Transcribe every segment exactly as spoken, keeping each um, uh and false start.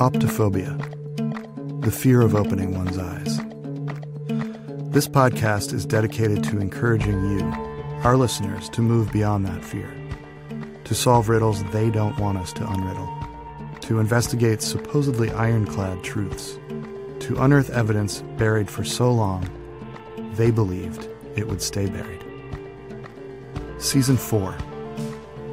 Optophobia, the fear of opening one's eyes. This podcast is dedicated to encouraging you, our listeners, to move beyond that fear, to solve riddles they don't want us to unriddle, to investigate supposedly ironclad truths, to unearth evidence buried for so long they believed it would stay buried. Season four.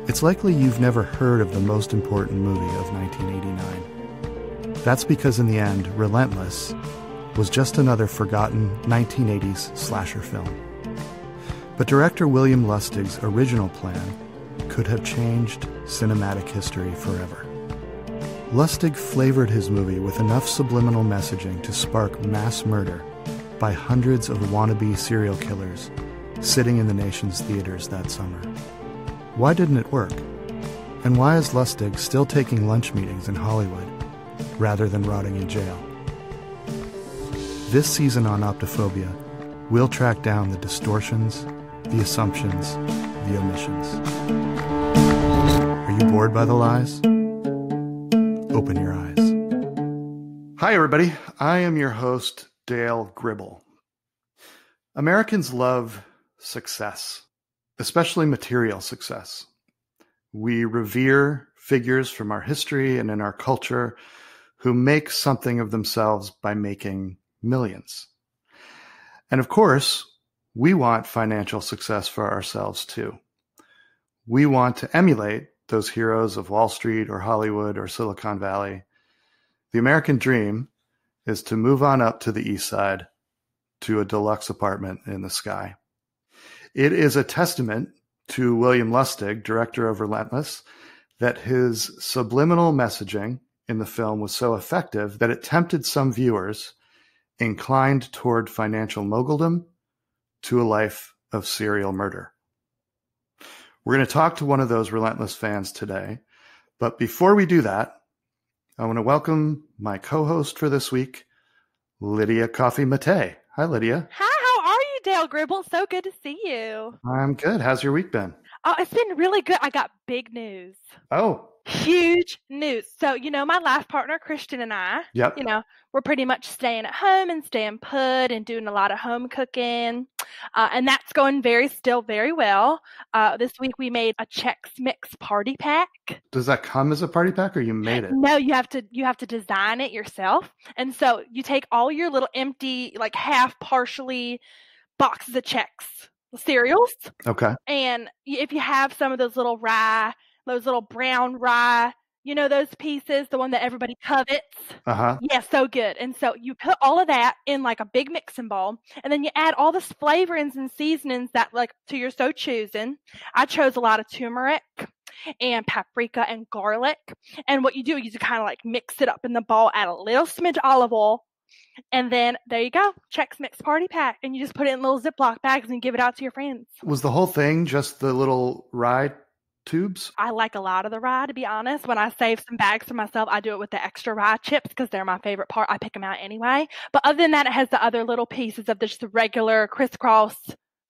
It's likely you've never heard of the most important movie of nineteen eighty-nine. That's because in the end, Relentless was just another forgotten nineteen eighties slasher film. But director William Lustig's original plan could have changed cinematic history forever. Lustig flavored his movie with enough subliminal messaging to spark mass murder by hundreds of wannabe serial killers sitting in the nation's theaters that summer. Why didn't it work? And why is Lustig still taking lunch meetings in Hollywood rather than rotting in jail? This season on Optophobia, we'll track down the distortions, the assumptions, the omissions. Are you bored by the lies? Open your eyes. Hi, everybody. I am your host, Dale Gribble. Americans love success, especially material success. We revere figures from our history and in our culture who make something of themselves by making millions. And of course, we want financial success for ourselves too. We want to emulate those heroes of Wall Street or Hollywood or Silicon Valley. The American dream is to move on up to the east side to a deluxe apartment in the sky. It is a testament to William Lustig, director of Relentless, that his subliminal messaging in the film was so effective that it tempted some viewers inclined toward financial moguldom to a life of serial murder. We're going to talk to one of those Relentless fans today, but before we do that, I want to welcome my co-host for this week, Lydia Coffey-Mattei. Hi, Lydia. Hi, how are you, Dale Gribble? So good to see you. I'm good. How's your week been? Oh, it's been really good. I got big news. Oh. Huge news. So, you know, my life partner, Christian, and I, yep. you know, we're pretty much staying at home and staying put and doing a lot of home cooking. Uh, and that's going very, still very well. Uh, this week we made a Chex Mix party pack. Does that come as a party pack, or you made it? No, you have to, you have to design it yourself. And so you take all your little empty, like half partially boxes of Chex cereals. Okay. And if you have some of those little rye, those little brown rye, you know, those pieces, the one that everybody covets. Uh-huh. Yeah, so good. And so you put all of that in like a big mixing bowl, and then you add all the flavorings and seasonings that like to your so choosing. I chose a lot of turmeric and paprika and garlic. And what you do is you kind of like mix it up in the bowl, add a little smidge olive oil, and then there you go, Chex Mix party pack. And you just put it in little Ziploc bags and give it out to your friends. Was the whole thing just the little rye tubes? I like a lot of the rye, to be honest. When I save some bags for myself, I do it with the extra rye chips because they're my favorite part. I pick them out anyway. But other than that, it has the other little pieces of just the regular crisscross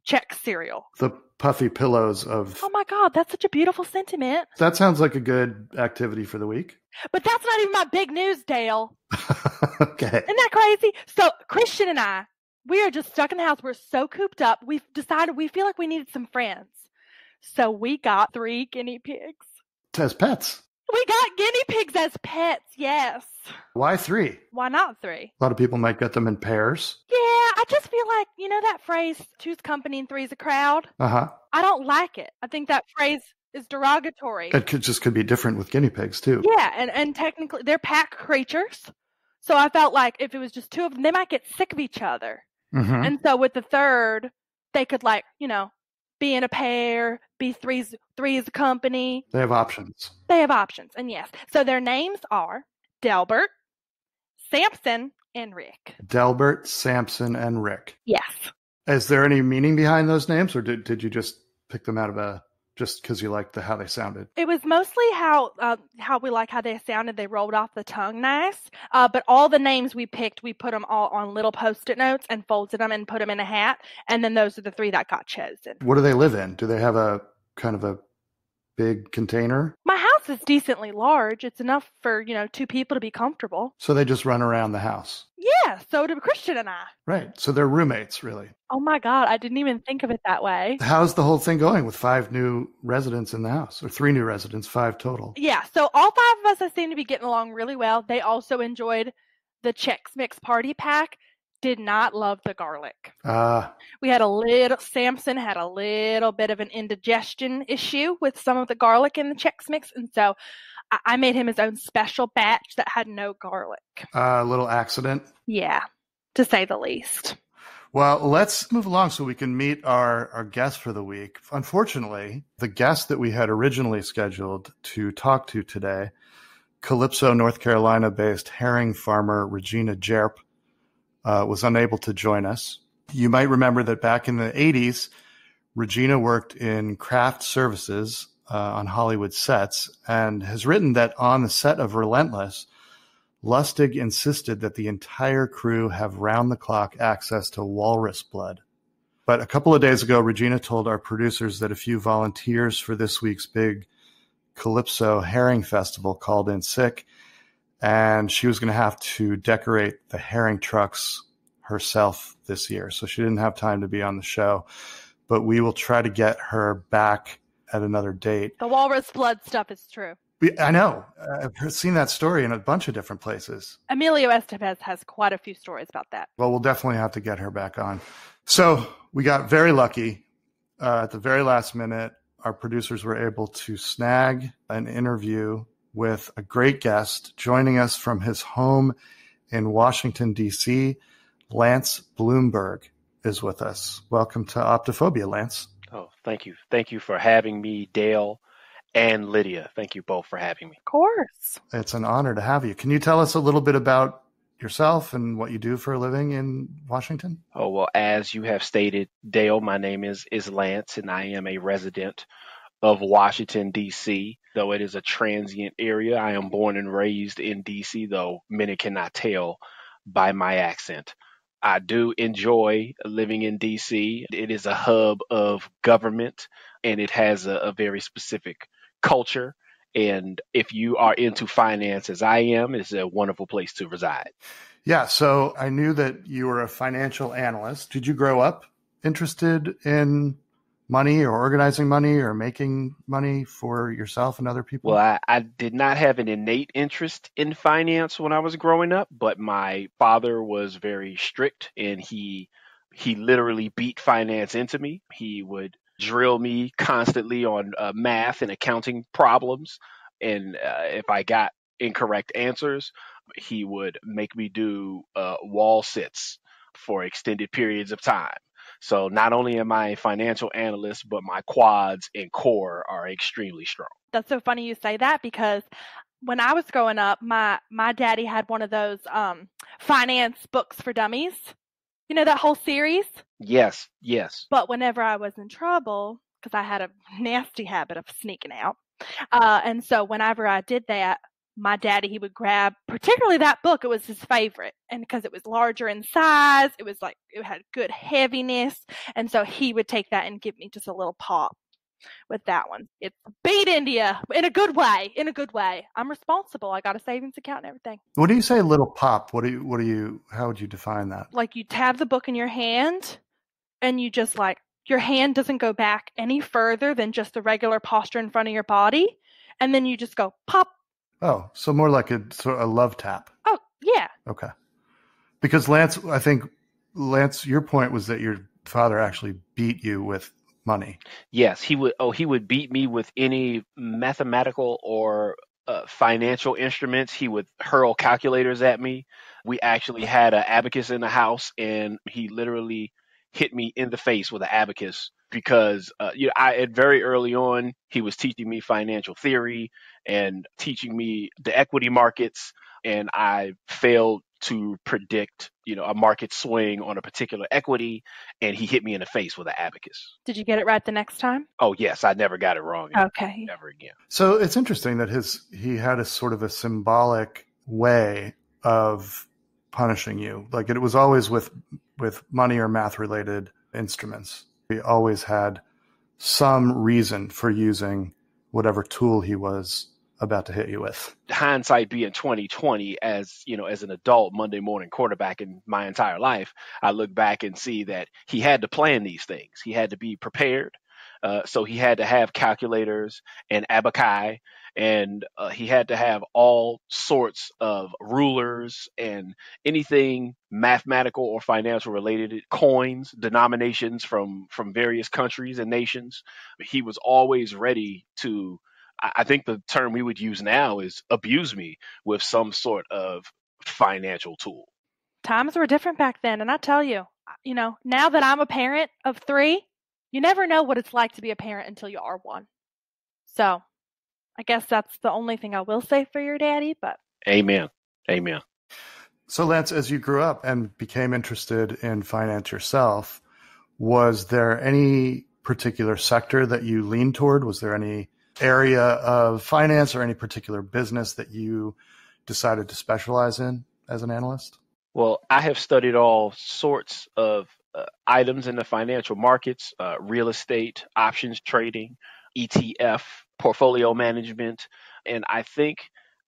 Chex cereal. The puffy pillows of... Oh my God, that's such a beautiful sentiment. That sounds like a good activity for the week. But that's not even my big news, Dale. Okay. Isn't that crazy? So Christian and I, we are just stuck in the house. We're so cooped up. We've decided we feel like we needed some friends. So we got three guinea pigs. As pets? We got guinea pigs as pets, yes. Why three? Why not three? A lot of people might get them in pairs. Yeah, I just feel like, you know that phrase, two's company and three's a crowd? Uh-huh. I don't like it. I think that phrase is derogatory. It could just could be different with guinea pigs, too. Yeah, and, and technically, they're pack creatures. So I felt like if it was just two of them, they might get sick of each other. Mm-hmm. And so with the third, they could like, you know, be in a pair, be threes, threes company. They have options. They have options, and yes. So their names are Delbert, Samson, and Rick. Delbert, Samson, and Rick. Yes. Is there any meaning behind those names, or did, did you just pick them out of a just because you liked the, how they sounded? It was mostly how uh, how we like how they sounded. They rolled off the tongue nice. Uh, but all the names we picked, we put them all on little Post-it notes and folded them and put them in a hat. And then those are the three that got chosen. What do they live in? Do they have a kind of a big container? My house is decently large. It's enough for, you know, two people to be comfortable. So they just run around the house? Yeah, so do Christian and I. Right, so they're roommates, really. Oh my God, I didn't even think of it that way. How's the whole thing going with five new residents in the house? Or three new residents, five total. Yeah, so all five of us I seem to be getting along really well. They also enjoyed the Chex Mix party pack. Did not love the garlic. Uh, we had a little, Samson had a little bit of an indigestion issue with some of the garlic in the Chex Mix. And so I, I made him his own special batch that had no garlic. A uh, little accident. Yeah, to say the least. Well, let's move along so we can meet our, our guest for the week. Unfortunately, the guest that we had originally scheduled to talk to today, Calypso, North Carolina-based herring farmer Regina Jerp, Uh, was unable to join us. You might remember that back in the eighties, Regina worked in craft services uh, on Hollywood sets and has written that on the set of Relentless, Lustig insisted that the entire crew have round-the-clock access to walrus blood. But a couple of days ago, Regina told our producers that a few volunteers for this week's big Calypso Herring Festival called in sick, and she was going to have to decorate the herring trucks herself this year. So she didn't have time to be on the show. But we will try to get her back at another date. The walrus blood stuff is true. I know. I've seen that story in a bunch of different places. Emilio Estevez has quite a few stories about that. Well, we'll definitely have to get her back on. So we got very lucky uh, at the very last minute. Our producers were able to snag an interview with a great guest joining us from his home in Washington, D C, Lance Bloomberg is with us. Welcome to Optophobia, Lance. Oh, thank you. Thank you for having me, Dale and Lydia. Thank you both for having me. Of course. It's an honor to have you. Can you tell us a little bit about yourself and what you do for a living in Washington? Oh, well, as you have stated, Dale, my name is, is Lance, and I am a resident of Washington, D C, though it is a transient area. I am born and raised in D C, though many cannot tell by my accent. I do enjoy living in D C. It is a hub of government, and it has a, a very specific culture. And if you are into finance, as I am, it's a wonderful place to reside. Yeah, so I knew that you were a financial analyst. Did you grow up interested in money or organizing money or making money for yourself and other people? Well, I, I did not have an innate interest in finance when I was growing up, but my father was very strict, and he he literally beat finance into me. He would drill me constantly on uh, math and accounting problems, and uh, if I got incorrect answers, he would make me do uh, wall sits for extended periods of time. So not only am I a financial analyst, but my quads and core are extremely strong. That's so funny you say that, because when I was growing up, my, my daddy had one of those um, finance books for dummies. You know, that whole series? Yes, yes. But whenever I was in trouble, because I had a nasty habit of sneaking out, uh, and so whenever I did that, my daddy, he would grab particularly that book. It was his favorite. And because it was larger in size, it was like it had good heaviness. And so he would take that and give me just a little pop with that one. It beat India in a good way, in a good way. I'm responsible. I got a savings account and everything. What do you say, little pop? What do you, what do you, how would you define that? Like, you'd have the book in your hand and you just like, your hand doesn't go back any further than just the regular posture in front of your body. And then you just go pop. Oh, so more like a sort of a love tap. Oh, yeah. Okay. Because Lance, I think, Lance, your point was that your father actually beat you with money. Yes, he would. Oh, he would beat me with any mathematical or uh, financial instruments. He would hurl calculators at me. We actually had an abacus in the house, and he literally hit me in the face with an abacus because uh, you know, I at very early on, he was teaching me financial theory and teaching me the equity markets, and I failed to predict, you know, a market swing on a particular equity, and he hit me in the face with an abacus. Did you get it right the next time? Oh, yes. I never got it wrong. Okay. Never again. So it's interesting that his he had a sort of a symbolic way of punishing you. Like, it was always with with money or math-related instruments. He always had some reason for using whatever tool he was about to hit you with. Hindsight being twenty twenty, as you know, as an adult Monday morning quarterback in my entire life, I look back and see that he had to plan these things. He had to be prepared. Uh, so he had to have calculators and abacai, and uh, he had to have all sorts of rulers and anything mathematical or financial related, coins, denominations from, from various countries and nations. He was always ready to, I think the term we would use now is abuse me with some sort of financial tool. Times were different back then. And I tell you, you know, now that I'm a parent of three, you never know what it's like to be a parent until you are one. So I guess that's the only thing I will say for your daddy, but. Amen. Amen. So Lance, as you grew up and became interested in finance yourself, was there any particular sector that you leaned toward? Was there any area of finance or any particular business that you decided to specialize in as an analyst? Well, I have studied all sorts of uh, items in the financial markets, uh, real estate, options trading, E T F, portfolio management. And I think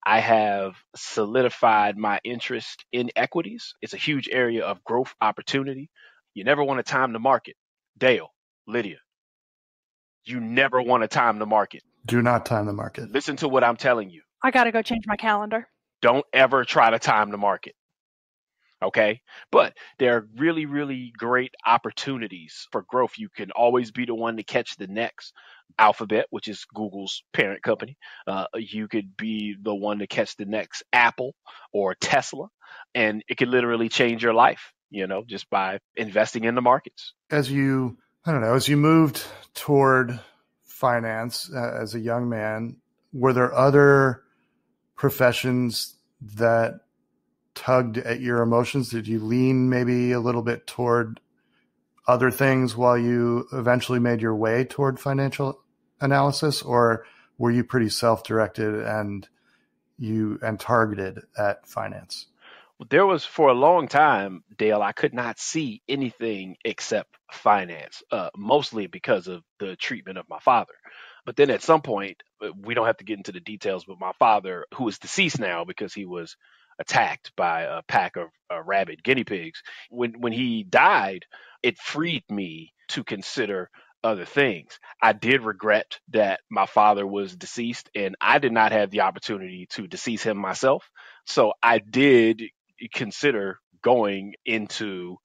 I have solidified my interest in equities. It's a huge area of growth opportunity. You never want to time the market. Dale, Lydia, you never want to time the market. Do not time the market. Listen to what I'm telling you. I got to go change my calendar. Don't ever try to time the market. Okay? But there are really, really great opportunities for growth. You can always be the one to catch the next. Alphabet, which is Google's parent company. Uh, you could be the one to catch the next Apple or Tesla, and it could literally change your life, you know, just by investing in the markets. As you, I don't know, as you moved toward finance uh, as a young man, were there other professions that tugged at your emotions? Did you lean maybe a little bit toward other things while you eventually made your way toward financial analysis, or were you pretty self-directed and you and targeted at finance? Well, there was, for a long time, Dale, I could not see anything except finance, uh, mostly because of the treatment of my father. But then at some point, we don't have to get into the details, but my father, who is deceased now because he was attacked by a pack of uh, rabid guinea pigs, when when he died, it freed me to consider other things. I did regret that my father was deceased, and I did not have the opportunity to decease him myself. So I did consider going into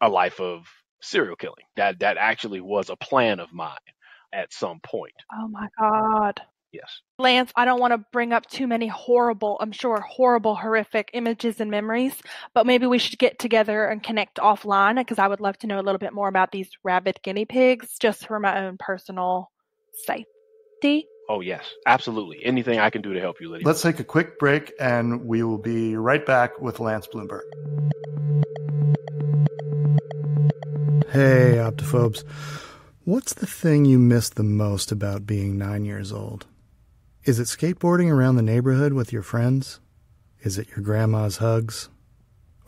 a life of serial killing. That that actually was a plan of mine at some point. Oh my God. Yes. Lance, I don't want to bring up too many horrible, I'm sure, horrible, horrific images and memories, but maybe we should get together and connect offline, because I would love to know a little bit more about these rabid guinea pigs, just for my own personal safety. Oh, yes, absolutely. Anything I can do to help you, Lydia. Let's take a quick break, and we will be right back with Lance Bloomberg. Hey, Optophobes. What's the thing you miss the most about being nine years old? Is it skateboarding around the neighborhood with your friends? Is it your grandma's hugs?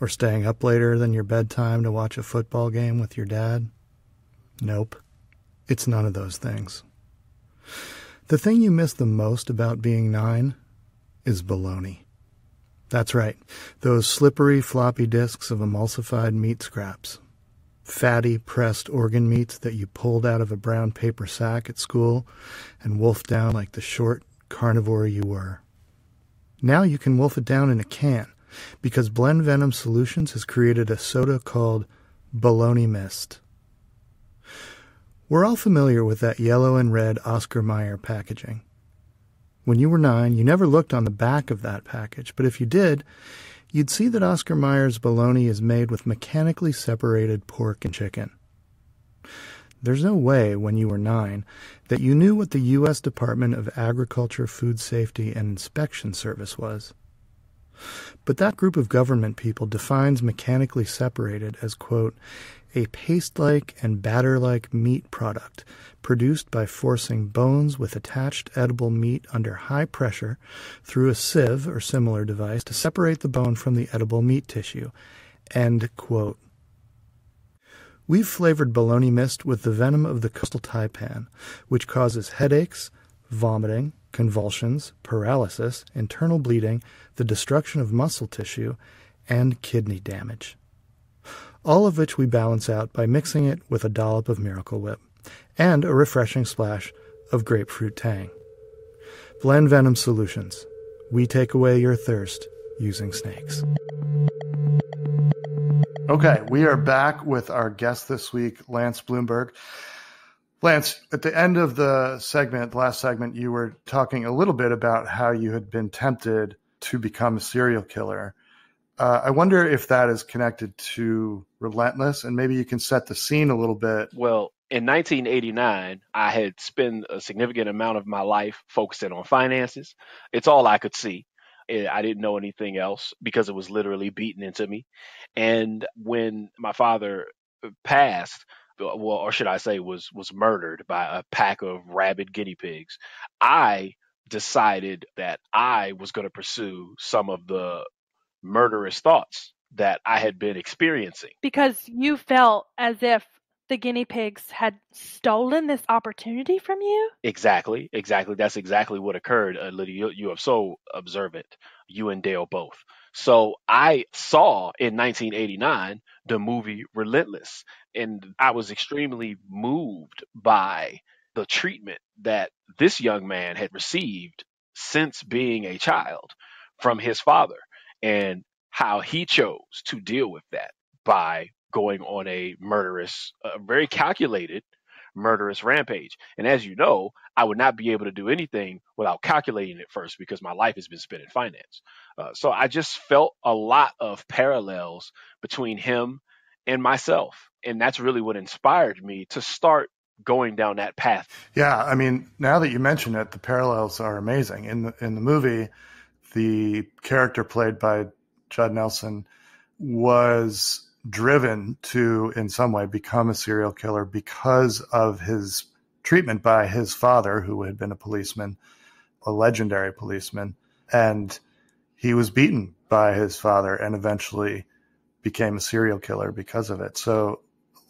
Or staying up later than your bedtime to watch a football game with your dad? Nope. It's none of those things. The thing you miss the most about being nine is baloney. That's right. Those slippery, floppy disks of emulsified meat scraps. Fatty, pressed organ meats that you pulled out of a brown paper sack at school and wolfed down like the short carnivore you were. Now you can wolf it down in a can, because Blend Venom Solutions has created a soda called Bologna Mist. We're all familiar with that yellow and red Oscar Mayer packaging. When you were nine, you never looked on the back of that package, but if you did, you'd see that Oscar Mayer's bologna is made with mechanically separated pork and chicken. There's no way, when you were nine, that you knew what the U S Department of Agriculture, Food Safety, and Inspection Service was. But that group of government people defines mechanically separated as, quote, a paste-like and batter-like meat product produced by forcing bones with attached edible meat under high pressure through a sieve or similar device to separate the bone from the edible meat tissue, end quote. We've flavored bologna mist with the venom of the coastal taipan, which causes headaches, vomiting, convulsions, paralysis, internal bleeding, the destruction of muscle tissue, and kidney damage. All of which we balance out by mixing it with a dollop of Miracle Whip and a refreshing splash of grapefruit tang. Blend Venom Solutions. We take away your thirst using snakes. Okay, we are back with our guest this week, Lance Bloomberg. Lance, at the end of the segment, the last segment, you were talking a little bit about how you had been tempted to become a serial killer. Uh, I wonder if that is connected to Relentless, and maybe you can set the scene a little bit. Well, in nineteen eighty-nine, I had spent a significant amount of my life focusing on finances. It's all I could see. I didn't know anything else because it was literally beaten into me. And when my father passed, well, or should I say was, was murdered by a pack of rabid guinea pigs, I decided that I was going to pursue some of the murderous thoughts that I had been experiencing. Because you felt as if the guinea pigs had stolen this opportunity from you? Exactly, exactly. That's exactly what occurred. Uh, Lydia, you, you are so observant, you and Dale both. So I saw in nineteen eighty-nine the movie Relentless, and I was extremely moved by the treatment that this young man had received since being a child from his father, and how he chose to deal with that by going on a murderous, a very calculated murderous rampage. And as you know, I would not be able to do anything without calculating it first because my life has been spent in finance. Uh, so I just felt a lot of parallels between him and myself. And that's really what inspired me to start going down that path. Yeah. I mean, now that you mention it, the parallels are amazing. In the, in the movie, the character played by Judd Nelson was driven to, in some way, become a serial killer because of his treatment by his father, who had been a policeman, a legendary policeman. And he was beaten by his father and eventually became a serial killer because of it. So,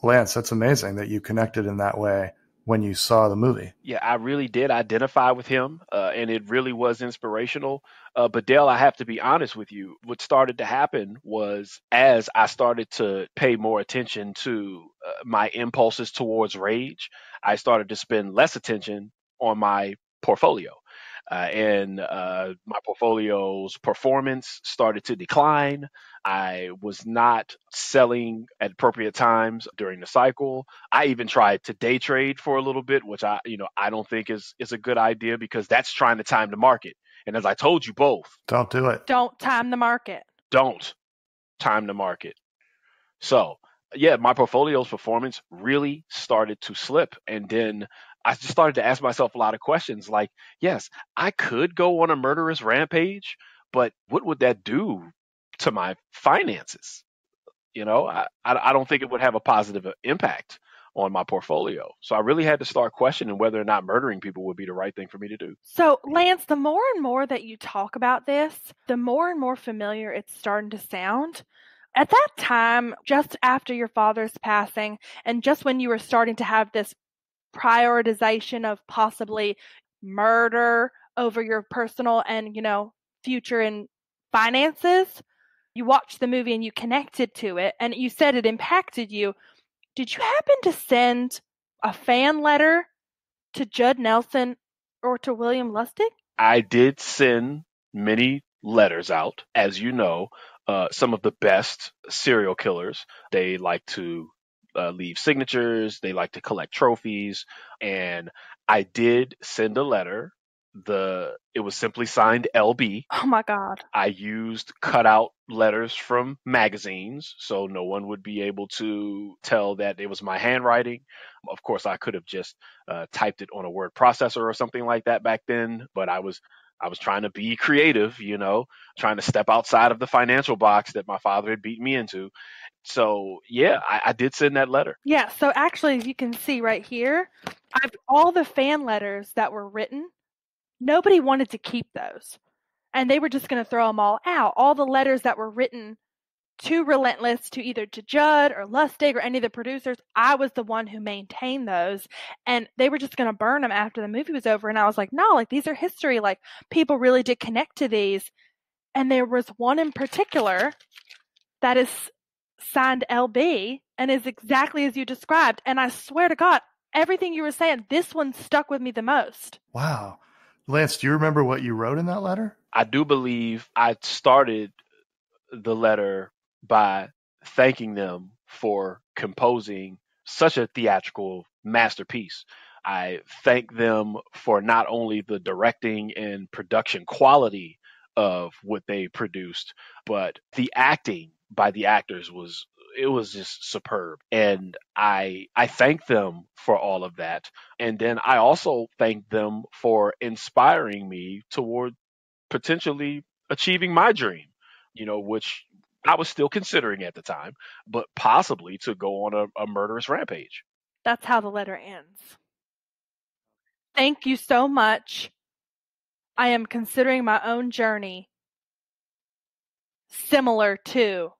Lance, that's amazing that you connected in that way when you saw the movie. Yeah, I really did identify with him, uh, and it really was inspirational. Uh, but Dale, I have to be honest with you, what started to happen was as I started to pay more attention to uh, my impulses towards rage, I started to spend less attention on my portfolio. Uh, and uh, my portfolio's performance started to decline. I was not selling at appropriate times during the cycle. I even tried to day trade for a little bit, which I, you know, I don't think is is a good idea because that's trying to time the market. And as I told you both, don't do it. Don't time the market. Don't time the market. So yeah, my portfolio's performance really started to slip, and then I just started to ask myself a lot of questions like, yes, I could go on a murderous rampage, but what would that do to my finances? You know, I, I don't think it would have a positive impact on my portfolio. So I really had to start questioning whether or not murdering people would be the right thing for me to do. So Lance, the more and more that you talk about this, the more and more familiar it's starting to sound. At that time, just after your father's passing, and just when you were starting to have this prioritization of possibly murder over your personal and, you know, future and finances, you watched the movie and you connected to it, and you said it impacted you. Did you happen to send a fan letter to Judd Nelson or to William Lustig? I did send many letters out. As you know, uh, some of the best serial killers, they like to Uh, leave signatures. They like to collect trophies. And I did send a letter. The It was simply signed L B. Oh my God. I used cutout letters from magazines, so no one would be able to tell that it was my handwriting. Of course, I could have just uh, typed it on a word processor or something like that back then, but I was I was trying to be creative, you know, trying to step outside of the financial box that my father had beaten me into. So, yeah, I, I did send that letter. Yeah. So actually, as you can see right here, I've, all the fan letters that were written, nobody wanted to keep those. And they were just going to throw them all out. All the letters that were written to Relentless, to either to Judd or Lustig or any of the producers, I was the one who maintained those. And they were just going to burn them after the movie was over. And I was like, no, like, these are history. Like, people really did connect to these. And there was one in particular that is signed L B and is exactly as you described. And I swear to God, everything you were saying, this one stuck with me the most. Wow. Lance, do you remember what you wrote in that letter? I do believe I started the letter by thanking them for composing such a theatrical masterpiece. I thank them for not only the directing and production quality of what they produced, but the acting by the actors was, it was just superb. And I, I thank them for all of that. And then I also thank them for inspiring me toward potentially achieving my dream, you know, which I was still considering at the time, but possibly to go on a, a murderous rampage. That's how the letter ends. Thank you so much. I am considering my own journey similar to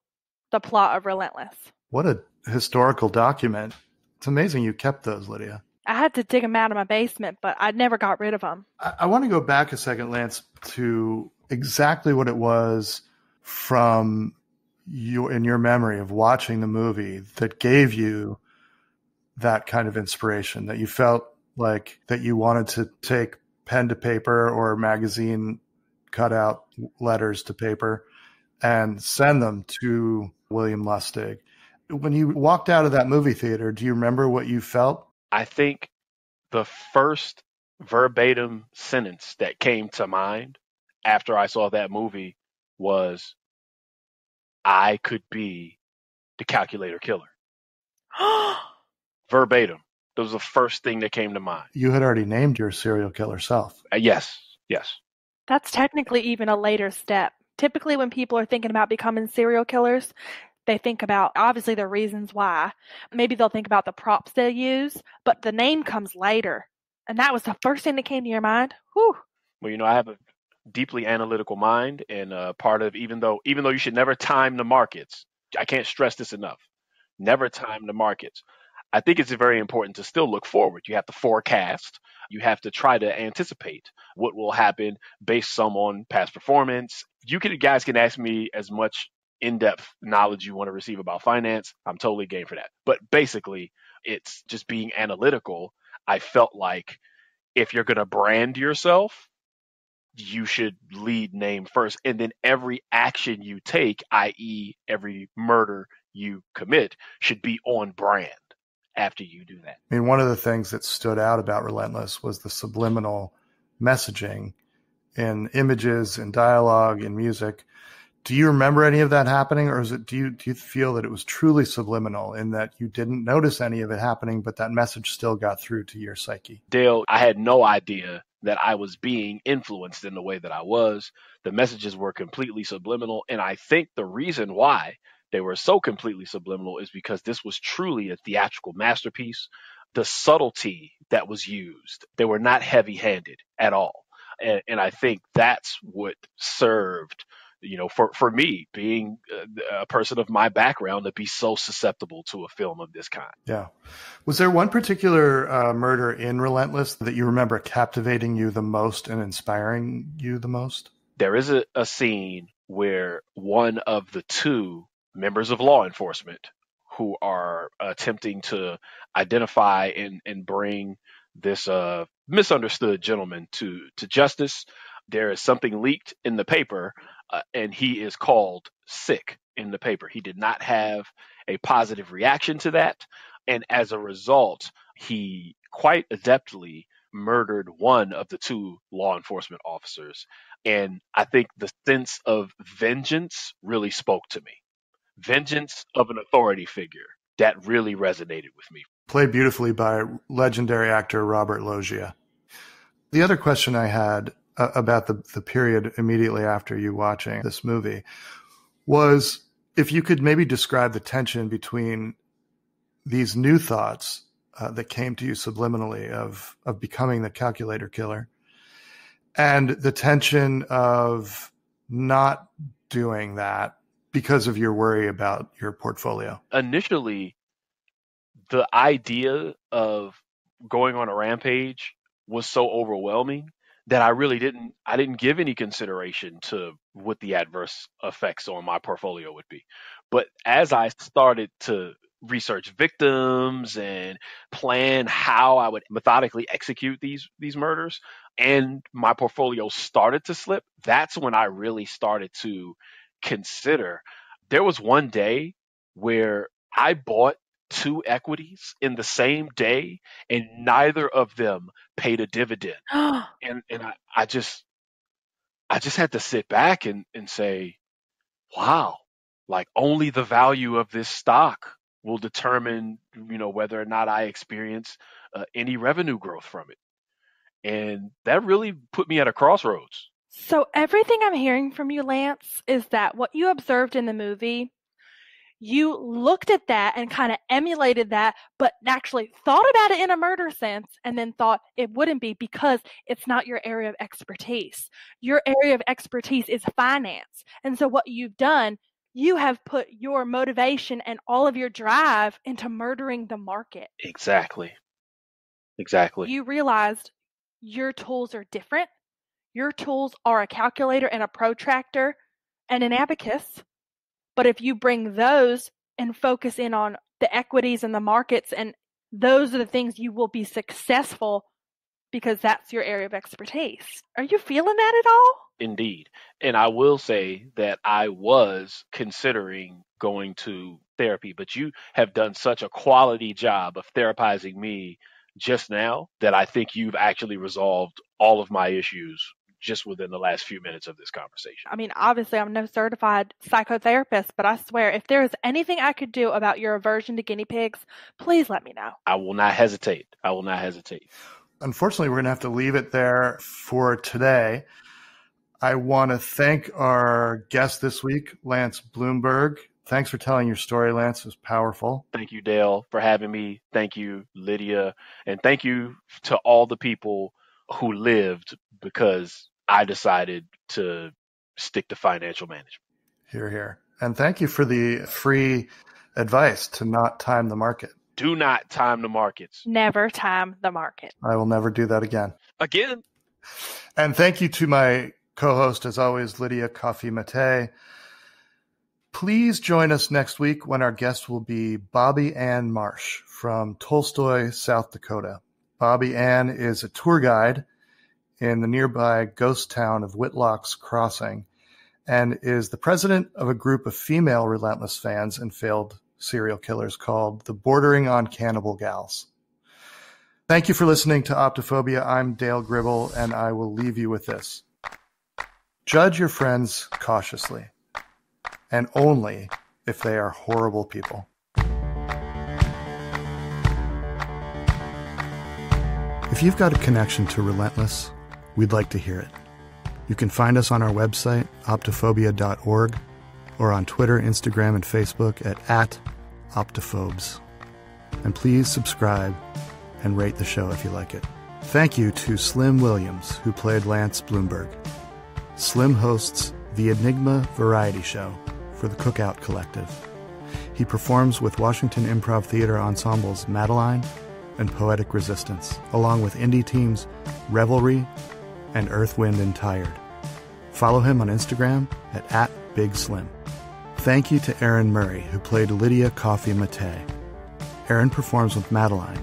the plot of Relentless. What a historical document. It's amazing you kept those, Lydia. I had to dig them out of my basement, but I never got rid of them. I, I want to go back a second, Lance, to exactly what it was from you in your memory of watching the movie that gave you that kind of inspiration, that you felt like that you wanted to take pen to paper or magazine cutout letters to paper and send them to William Lustig. When you walked out of that movie theater, do you remember what you felt? I think the first verbatim sentence that came to mind after I saw that movie was, I could be the calculator killer. Verbatim. That was the first thing that came to mind. You had already named your serial killer self. Uh, yes, yes. That's technically even a later step. Typically when people are thinking about becoming serial killers, they think about, obviously, the reasons why. Maybe they'll think about the props they use, but the name comes later. And that was the first thing that came to your mind. Whew. Well, you know, I have a deeply analytical mind, and uh, part of even though even though you should never time the markets, I can't stress this enough, never time the markets. I think it's very important to still look forward. You have to forecast. You have to try to anticipate what will happen based some on past performance. You can, guys can ask me as much in-depth knowledge you want to receive about finance. I'm totally game for that. But basically, it's just being analytical. I felt like if you're going to brand yourself, you should lead name first. And then every action you take, that is every murder you commit, should be on brand after you do that. I mean, one of the things that stood out about Relentless was the subliminal messaging in images, in dialogue, in music. Do you remember any of that happening, or is it, do you, do you feel that it was truly subliminal in that you didn't notice any of it happening, but that message still got through to your psyche? Dale, I had no idea that I was being influenced in the way that I was. The messages were completely subliminal. And I think the reason why they were so completely subliminal is because this was truly a theatrical masterpiece. The subtlety that was used, they were not heavy-handed at all. And, and I think that's what served, you know, for, for me, being a person of my background, to be so susceptible to a film of this kind. Yeah. Was there one particular uh, murder in Relentless that you remember captivating you the most and inspiring you the most? There is a, a scene where one of the two members of law enforcement who are attempting to identify and, and bring this uh, misunderstood gentleman to, to justice. There is something leaked in the paper, uh, and he is called sick in the paper. He did not have a positive reaction to that. And as a result, he quite adeptly murdered one of the two law enforcement officers. And I think the sense of vengeance really spoke to me. Vengeance of an authority figure. That really resonated with me. Played beautifully by legendary actor Robert Loggia. The other question I had uh, about the, the period immediately after you watching this movie was if you could maybe describe the tension between these new thoughts uh, that came to you subliminally of, of becoming the calculator killer and the tension of not doing that because of your worry about your portfolio. Initially, the idea of going on a rampage was so overwhelming that I really didn't, I didn't give any consideration to what the adverse effects on my portfolio would be. But as I started to research victims and plan how I would methodically execute these, these murders, and my portfolio started to slip, that's when I really started to consider. There was one day where I bought two equities in the same day and neither of them paid a dividend. and and I, I just I just had to sit back and, and say, wow, like only the value of this stock will determine, you know, whether or not I experience uh, any revenue growth from it. And that really put me at a crossroads. So everything I'm hearing from you, Lance, is that what you observed in the movie, you looked at that and kind of emulated that, but actually thought about it in a murder sense and then thought it wouldn't be because it's not your area of expertise. Your area of expertise is finance. And so what you've done, you have put your motivation and all of your drive into murdering the market. Exactly. Exactly. You realized your tools are different. Your tools are a calculator and a protractor and an abacus. But if you bring those and focus in on the equities and the markets, and those are the things you will be successful because that's your area of expertise. Are you feeling that at all? Indeed. And I will say that I was considering going to therapy, but you have done such a quality job of therapizing me just now that I think you've actually resolved all of my issues just within the last few minutes of this conversation. I mean, obviously, I'm no certified psychotherapist, but I swear, if there is anything I could do about your aversion to guinea pigs, please let me know. I will not hesitate. I will not hesitate. Unfortunately, we're going to have to leave it there for today. I want to thank our guest this week, Lance Bloomberg. Thanks for telling your story, Lance. It was powerful. Thank you, Dale, for having me. Thank you, Lydia. And thank you to all the people who lived because I decided to stick to financial management. Hear, hear. And thank you for the free advice to not time the market. Do not time the markets. Never time the market. I will never do that again. Again. And thank you to my co-host, as always, Lydia Coffey-Mattei. Please join us next week when our guest will be Bobby Ann Marsh from Tolstoy, South Dakota. Bobby Ann is a tour guide in the nearby ghost town of Whitlock's Crossing and is the president of a group of female Relentless fans and failed serial killers called the Bordering on Cannibal Gals. Thank you for listening to Optophobia. I'm Dale Gribble, and I will leave you with this. Judge your friends cautiously, and only if they are horrible people. If you've got a connection to Relentless, we'd like to hear it. You can find us on our website, optophobia dot org, or on Twitter, Instagram, and Facebook at, at Optophobes. And please subscribe and rate the show if you like it. Thank you to Slim Williams, who played Lance Bloomberg. Slim hosts the Enigma Variety Show for the Cookout Collective. He performs with Washington Improv Theater ensembles Madeline and Poetic Resistance, along with indie teams Revelry and Earth, Wind, and Tired. Follow him on Instagram at, at BigSlim. Thank you to Aaron Murray, who played Lydia Coffey-Mattei. Aaron performs with Madeline,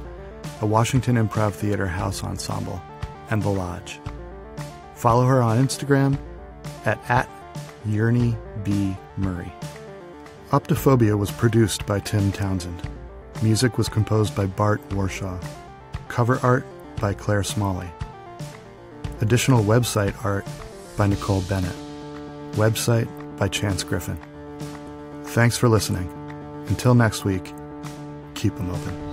a Washington Improv Theater house ensemble, and The Lodge. Follow her on Instagram at, at Yearny B. Murray. Optophobia was produced by Tim Townsend. Music was composed by Bart Warshaw. Cover art by Claire Smalley. Additional website art by Nicole Bennett. Website by Chance Griffin. Thanks for listening. Until next week, keep them open.